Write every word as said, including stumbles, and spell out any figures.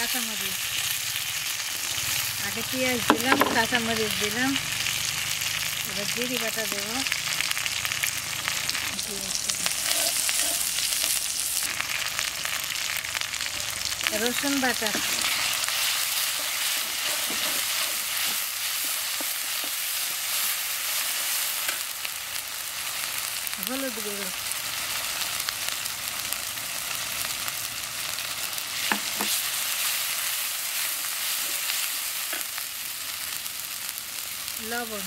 কাঁচা মরিচ আগে পেঁয়াজ দিলাম, কাঁচা মরিচ দিলাম, এবার জিরি বাটা দেবো, রসুন বাটা, হলুদ গুঁড়ো, লবণ,